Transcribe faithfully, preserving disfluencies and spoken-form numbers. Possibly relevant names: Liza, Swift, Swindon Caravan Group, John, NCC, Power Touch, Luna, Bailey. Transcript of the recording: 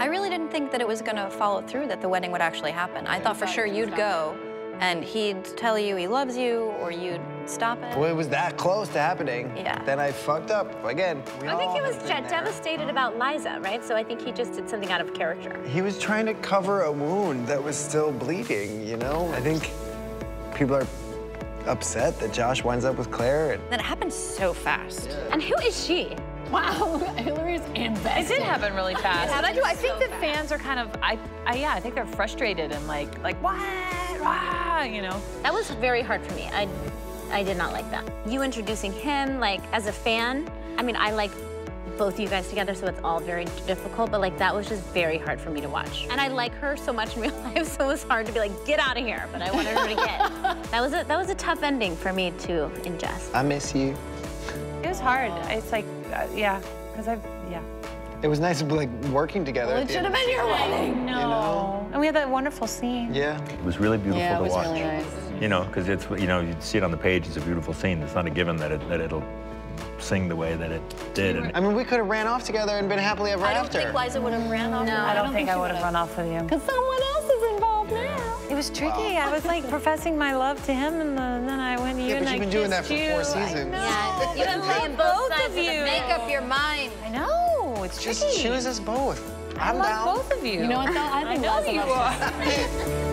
I really didn't think that it was gonna follow through, that the wedding would actually happen. I thought for sure you'd go and he'd tell you he loves you or you'd stop it. Well, it was that close to happening. Yeah. Then I fucked up again. I think he was devastated about Liza, right? So I think he just did something out of character. He was trying to cover a wound that was still bleeding, you know? I think people are upset that Josh winds up with Claire. And that happened so fast. Yeah. And who is she? Wow, Hillary's invested. It did happen really fast. And I do. I think so the fast. fans are kind of, I, I, yeah, I think they're frustrated and like, like what, ah, you know. That was very hard for me. I, I did not like that. You introducing him, like as a fan. I mean, I like both of you guys together, so it's all very difficult. But like that was just very hard for me to watch. And I like her so much in real life, so it was hard to be like, get out of here. But I wanted her to get. That was a, that was a tough ending for me to ingest. I miss you. It was hard. It's like, uh, yeah, because I've, yeah. It was nice, like, working together. Well, it should have been your wedding. No. You know? And we had that wonderful scene. Yeah. It was really beautiful yeah, to watch. Yeah, it was really nice. You know, because it's, you know, you see it on the page, it's a beautiful scene. It's not a given that, it, that it'll sing the way that it did. And I mean, we could have ran off together and been happily ever after. I don't after. think Liza would have ran off no, with you. I don't, I don't think, think I would have run off with you. Because someone else is involved yeah. now. It was tricky. Wow. I was like professing my love to him, and then I went to you yeah, and I kissed you. But you've been doing that for you. four seasons. Yeah, you've been playing both sides of you. Of make up your mind. I know. It's tricky. Just choose us both. I'm I love down. both of you. You know what? Though? I, I know you are.